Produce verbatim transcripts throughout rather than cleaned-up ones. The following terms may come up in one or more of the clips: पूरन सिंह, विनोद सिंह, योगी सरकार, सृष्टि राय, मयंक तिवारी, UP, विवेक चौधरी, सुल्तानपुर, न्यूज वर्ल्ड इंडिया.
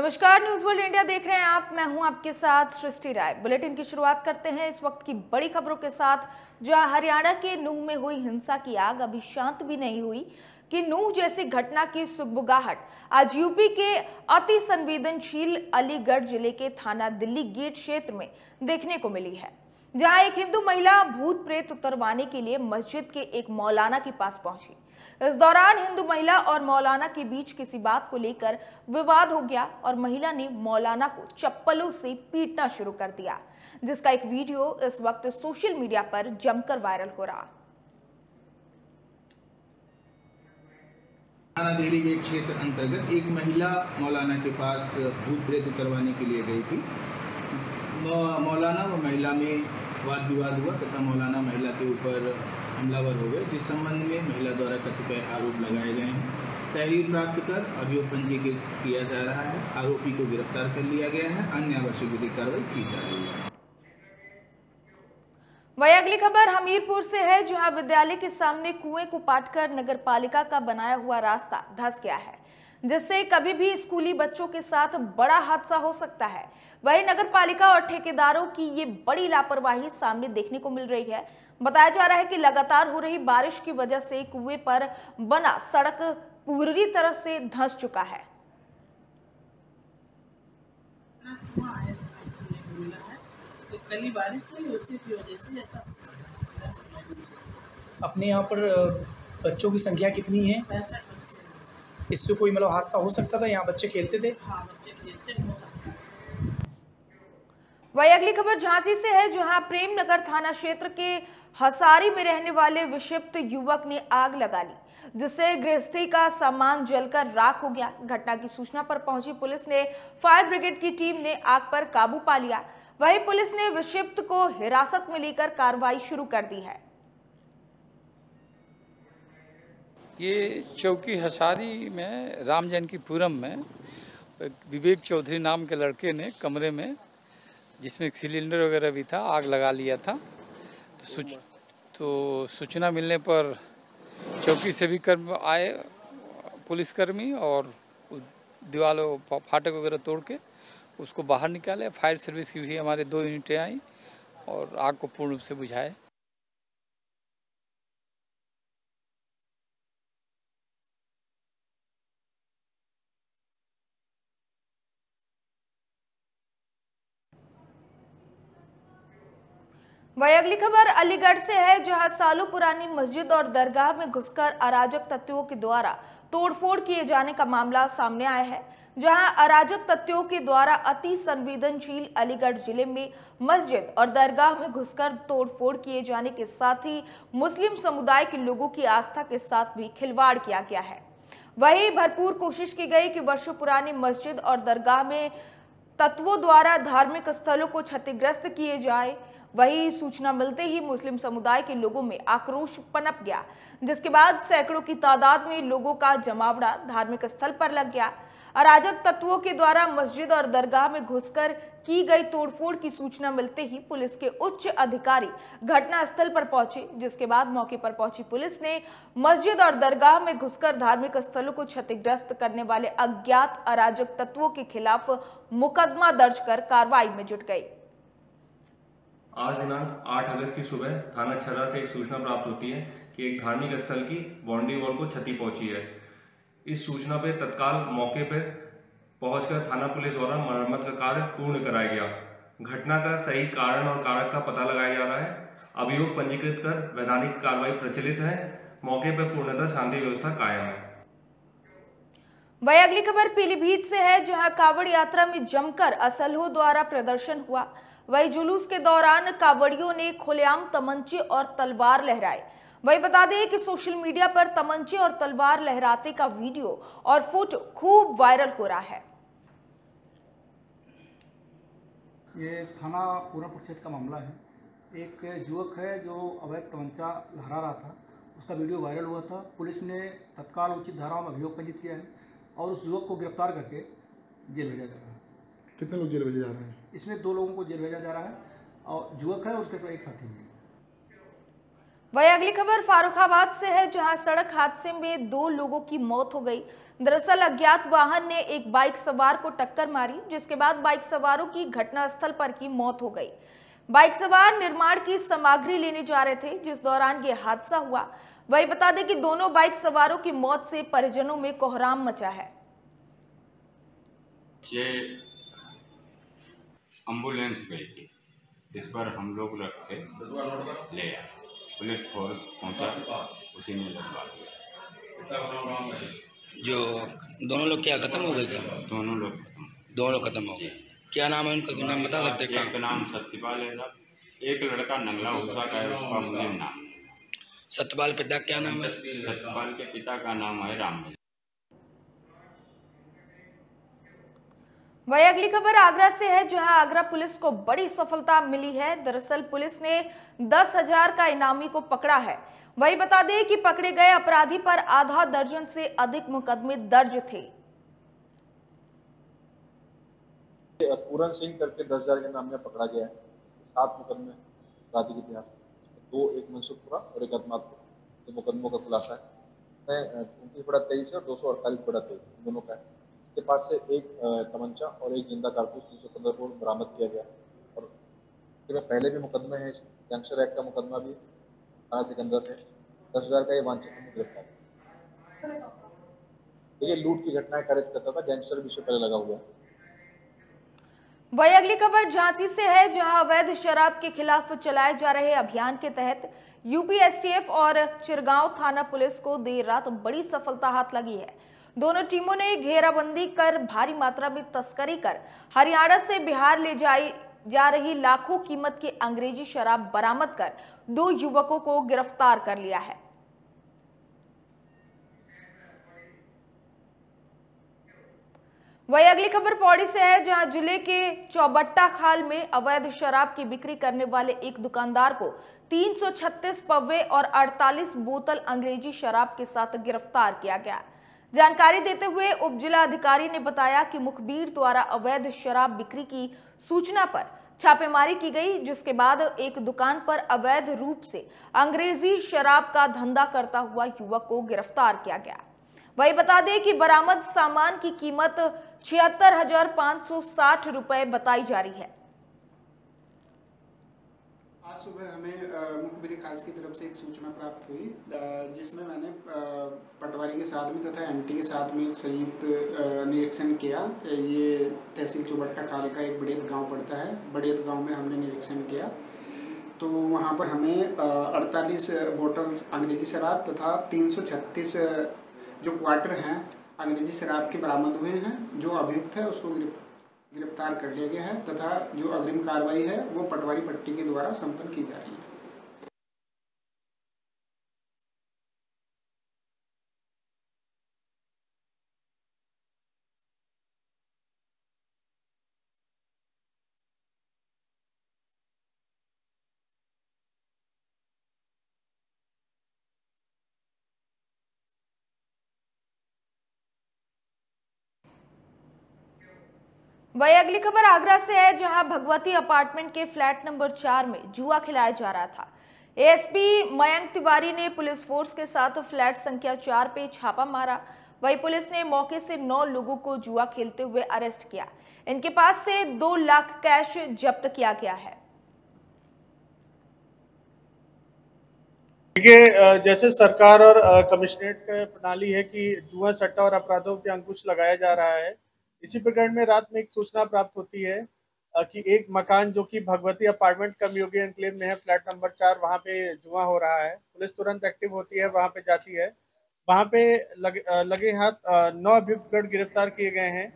नमस्कार, न्यूज वर्ल्ड इंडिया देख रहे हैं आप। मैं हूं आपके साथ सृष्टि राय। बुलेटिन की शुरुआत करते हैं इस वक्त की बड़ी खबरों के साथ, जहां हरियाणा के नूंह में हुई हिंसा की आग अभी शांत भी नहीं हुई कि नूंह जैसी घटना की सुगबुगाहट आज यूपी के अति संवेदनशील अलीगढ़ जिले के थाना दिल्ली गेट क्षेत्र में देखने को मिली है, जहां एक हिंदू महिला भूत प्रेत उतरवाने के लिए मस्जिद के एक मौलाना के पास पहुंची। इस दौरान हिंदू महिला और मौलाना के बीच किसी बात को लेकर विवाद हो गया और महिला ने मौलाना को चप्पलों से पीटना शुरू कर दिया, जिसका एक वीडियो इस वक्त सोशल मीडिया पर जमकर वायरल हो रहा। थाना दिल्ली गेट क्षेत्र अंतर्गत एक महिला मौलाना के पास भूत प्रेत उतरवाने के लिए गई थी। मौलाना व महिला में वाद विवाद हुआ तथा मौलाना महिला के ऊपर हमलावर हो गए, जिस संबंध में महिला द्वारा कतिपय आरोप लगाए गए हैं। तहरीर प्राप्त कर अभियोग पंजीकृत किया जा रहा है। आरोपी को गिरफ्तार कर लिया गया है। अन्य आवश्यक विधिक कार्रवाई की जा रही है। वही अगली खबर हमीरपुर से है, जहां विद्यालय के सामने कुएं को पाटकर नगर पालिका का बनाया हुआ रास्ता धंस गया है, जिससे कभी भी स्कूली बच्चों के साथ बड़ा हादसा हो सकता है। वहीं नगरपालिका और ठेकेदारों की ये बड़ी लापरवाही सामने देखने को मिल रही है। बताया जा रहा है कि लगातार हो रही बारिश की वजह से कुएं पर बना सड़क पूरी तरह से धंस चुका है। कली बारिश हुई, उसी की वजह से ऐसा। अपने यहाँ पर बच्चों की संख्या कितनी है? पैंसठ बच्चे। इससे कोई मतलब हादसा हो सकता था? यहाँ बच्चे खेलते थे। हाँ, बच्चे खेलते हो सकता। वही अगली खबर झांसी से है, जहां प्रेम नगर थाना क्षेत्र के हसारी में रहने वाले विक्षिप्त युवक ने आग लगा ली, जिससे गृहस्थी का सामान जलकर राख हो गया। घटना की सूचना पर पहुंची पुलिस ने फायर ब्रिगेड की टीम ने आग पर काबू पा लिया। वही पुलिस ने विक्षिप्त को हिरासत में लेकर कार्रवाई शुरू कर दी है। ये चौकी हसारी में राम जानकीपुरम में विवेक चौधरी नाम के लड़के ने कमरे में, जिसमें सिलेंडर वगैरह भी था, आग लगा लिया था। तो सूच, तो सूचना मिलने पर चौकी से भी कर्म आए पुलिसकर्मी और दीवारों फाटक वगैरह तोड़ के उसको बाहर निकाले। फायर सर्विस की भी हमारे दो यूनिटें आई और आग को पूर्ण रूप से बुझाए। वही अगली खबर अलीगढ़ से है, जहां सालों पुरानी मस्जिद और दरगाह में घुसकर अराजक तत्वों के द्वारा तोड़फोड़ किए जाने का मामला सामने आया है, जहां अराजक तत्वों के द्वारा अति संवेदनशील अलीगढ़ जिले में मस्जिद और दरगाह में घुसकर तोड़फोड़ किए जाने के साथ ही मुस्लिम समुदाय के लोगों की आस्था के साथ भी खिलवाड़ किया गया है। वही भरपूर कोशिश की गई कि वर्षों पुरानी मस्जिद और दरगाह में तत्वों द्वारा धार्मिक स्थलों को क्षतिग्रस्त किए जाए। वही सूचना मिलते ही मुस्लिम समुदाय के लोगों में आक्रोश पनप गया, जिसके बाद सैकड़ों की तादाद में लोगों का जमावड़ा धार्मिक स्थल पर लग गया। अराजक तत्वों के द्वारा मस्जिद और दरगाह में घुसकर की गई तोड़फोड़ की सूचना मिलते ही पुलिस के उच्च अधिकारी घटनास्थल पर पहुंचे, जिसके बाद मौके पर पहुंची पुलिस ने मस्जिद और दरगाह में घुसकर धार्मिक स्थलों को क्षतिग्रस्त करने वाले अज्ञात अराजक तत्वों के खिलाफ मुकदमा दर्ज कर कार्रवाई में जुट गई। आज दिनांक आठ अगस्त की सुबह थाना छर्रा से एक सूचना प्राप्त होती है कि एक धार्मिक स्थल की बाउंड्री वॉल को क्षति पहुंची है। इस सूचना पर तत्काल मौके पर पहुंचकर थाना पुलिस द्वारा मरम्मत का कार्य पूर्ण कराया गया। घटना का सही कारण और कारक का पता लगाया जा रहा है। अभियोग पंजीकृत कर वैधानिक कार्रवाई प्रचलित है। मौके पर पूर्णतः शांति व्यवस्था कायम है। वही अगली खबर पीलीभीत से है, जहाँ कावड़ यात्रा में जमकर असलहों द्वारा प्रदर्शन हुआ। वही जुलूस के दौरान कावड़ियों ने खुलेआम तमंचे और तलवार लहराए। वही बता दें कि सोशल मीडिया पर तमंचे और तलवार लहराते का वीडियो और फोटो खूब वायरल हो रहा है। ये थाना पूरन सिंह का मामला है। एक युवक है जो अवैध तमंचा लहरा रहा था, उसका वीडियो वायरल हुआ था। पुलिस ने तत्काल उचित धाराओं में अभियोग पंजीकृत किया है और उस युवक को गिरफ्तार करके जेल भेजा जा रहा है। कितने लोग जेल भेजे जा रहे हैं? इसमें दो लोगों को जेल भेजा जा रहा है और युवक है उसके साथ एक साथी है। वही अगली खबर फारुखाबाद से है, जहां सड़क हादसे में दो लोगों की मौत हो गई। दरअसल अज्ञात वाहन ने एक बाइक सवार को टक्कर मारी, जिसके बाद बाइक सवारों की घटनास्थल पर ही मौत हो गई। बाइक सवार निर्माण की सामग्री लेने जा रहे थे, जिस दौरान ये हादसा हुआ। वही बता दें कि दोनों बाइक सवारों की मौत से परिजनों में कोहराम मचा है। ये एम्बुलेंस गई थी, इस पर हम लोग रखे ले आए, पुलिस फोर्स पहुंचा, उसी ने लगवा दिया। जो दोनों लोग क्या खत्म हो गए? क्या दोनों लोग दोनों लोग खत्म हो गए। क्या नाम है उनका, नाम बता सकते हैं? एक नाम सत्यपाल है साहब, एक लड़का नंगला उषा का है, उसका मुझे नाम। सत्यपाल पिता क्या नाम है? सत्यपाल के पिता का नाम है राम। वही अगली खबर आगरा से है, जहां आगरा पुलिस को बड़ी सफलता मिली है। दरअसल पुलिस ने दस हजार का इनामी को पकड़ा है। वही बता दें कि पकड़े गए अपराधी पर आधा दर्जन से अधिक मुकदमे दर्ज थे। पूरन सिंह करके दस हजार के नाम में पकड़ा गया है। सात मुकदमे अपराधी के इतिहास, दो एक मनसुखपुरा और एक अदमापुर मुकदमों का खुलासा है। उनतीस बड़ा तेईस और दो सौ अड़तालीस बड़ा तेईस दोनों का है। इसके पास से एक तमंचा और एक जिंदा कारतूस तीन सौ पंद्रह बोर्ड बरामद किया गया। और इसमें पहले भी मुकदमे हैं, गैंगस्टर एक्ट का मुकदमा भी थाना सिकंदरा से दस हज़ार का ये वांछित गिरफ्तार। देखिए लूट की घटनाएं कार्यरत करता था, गैंगस्टर भी इससे पहले लगा हुआ। वही अगली खबर झांसी से है, जहां अवैध शराब के खिलाफ चलाए जा रहे अभियान के तहत यूपी एसटीएफ और चिरगांव थाना पुलिस को देर रात बड़ी सफलता हाथ लगी है। दोनों टीमों ने घेराबंदी कर भारी मात्रा में तस्करी कर हरियाणा से बिहार ले जाई जा रही लाखों कीमत की अंग्रेजी शराब बरामद कर दो युवकों को गिरफ्तार कर लिया है। वही अगली खबर पौड़ी से है, जहां जिले के चौबट्टा खाल में अवैध शराब की बिक्री करने वाले एक दुकानदार को तीन सौ छत्तीस पव्वे और अड़तालीस बोतल अंग्रेजी शराब के साथ गिरफ्तार किया गया। जानकारी देते हुए उप जिला अधिकारी ने बताया कि मुखबिर द्वारा अवैध शराब बिक्री की सूचना पर छापेमारी की गई, जिसके बाद एक दुकान पर अवैध रूप से अंग्रेजी शराब का धंधा करता हुआ युवक को गिरफ्तार किया गया। वही बता दें कि बरामद सामान की कीमत छिहत्तर हजार पाँच सौ साठ रुपए बताई जा रही है। आज सुबह हमें मुखबिर खास की तरफ से एक सूचना प्राप्त हुई, जिसमें मैंने पटवारी के साथ में तथा एमटी के साथ में संयुक्त निरीक्षण किया। ये तहसील चौबट्टा खाल का एक बड़ेत गांव पड़ता है। बड़ेत गांव में हमने निरीक्षण किया तो वहां पर हमें अड़तालीस बोतल अंग्रेजी शराब तथा तीन सौ छत्तीस जो क्वार्टर हैं अंग्रेजी शराब के बरामद हुए हैं। जो अभियुक्त है उसको गिरफ्तार कर लिया गया है तथा जो अग्रिम कार्रवाई है वो पटवारी पट्टी के द्वारा संपन्न की जा रही है। वही अगली खबर आगरा से है, जहां भगवती अपार्टमेंट के फ्लैट नंबर चार में जुआ खिलाया जा रहा था। एएसपी मयंक तिवारी ने पुलिस फोर्स के साथ फ्लैट संख्या चार पे छापा मारा। वही पुलिस ने मौके से नौ लोगों को जुआ खेलते हुए अरेस्ट किया। इनके पास से दो लाख कैश जब्त किया गया है। जैसे सरकार और कमिश्नरेट की प्रणाली है कि जुआ सट्टा और अपराधों पर अंकुश लगाया जा रहा है, इसी प्रकरण में रात में एक सूचना प्राप्त होती है कि एक मकान जो कि Bhagwati apartment cum Yogi enclave में है, फ्लैट नंबर चार, वहां पे जुआ हो रहा है। पुलिस तुरंत एक्टिव होती है, वहां पे जाती है, वहां पे लगे, लगे हाथ नौ अभियुक्त गिरफ्तार किए गए हैं।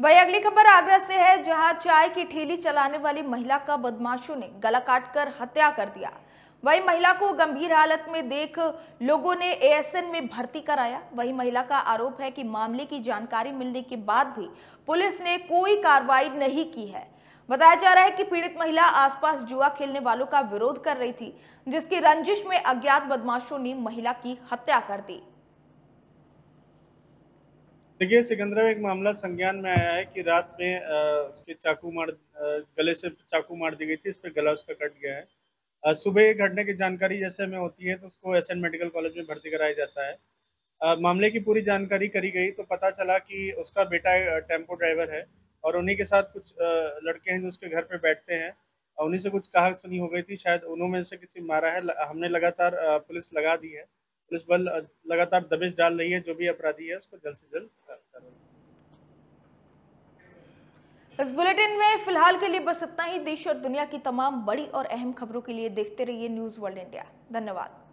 वही अगली खबर आगरा से है, जहां चाय की ठेली चलाने वाली महिला का बदमाशों ने गला काट कर हत्या कर दिया। वही महिला को गंभीर हालत में देख लोगों ने एएसएन में भर्ती कराया। वही महिला का आरोप है कि मामले की जानकारी मिलने के बाद भी पुलिस ने कोई कार्रवाई नहीं की है। बताया जा रहा है कि पीड़ित महिला आसपास जुआ खेलने वालों का विरोध कर रही थी, जिसकी रंजिश में अज्ञात बदमाशों ने महिला की हत्या कर दी। देखिए सिकंदरा में एक मामला संज्ञान में आया है कि रात में उसके चाकू मार गले से चाकू मार दी गई थी, इस पर गला उसका कट गया है। सुबह घटना की जानकारी जैसे हमें होती है तो उसको एस एन मेडिकल कॉलेज में भर्ती कराया जाता है। मामले की पूरी जानकारी करी गई तो पता चला कि उसका बेटा टेम्पो ड्राइवर है और उन्हीं के साथ कुछ लड़के हैं जो उसके घर पे बैठते हैं। उन्हीं से कुछ कहा सुनी हो गई थी, शायद उन्होंने से किसी मारा है। हमने लगातार पुलिस लगा दी है, पुलिस बल लगातार दबिश डाल रही है। जो भी अपराधी है उसको जल्द से जल्द गिरफ्तार करें। इस बुलेटिन में फिलहाल के लिए बस इतना ही। देश और दुनिया की तमाम बड़ी और अहम खबरों के लिए देखते रहिए न्यूज वर्ल्ड इंडिया। धन्यवाद।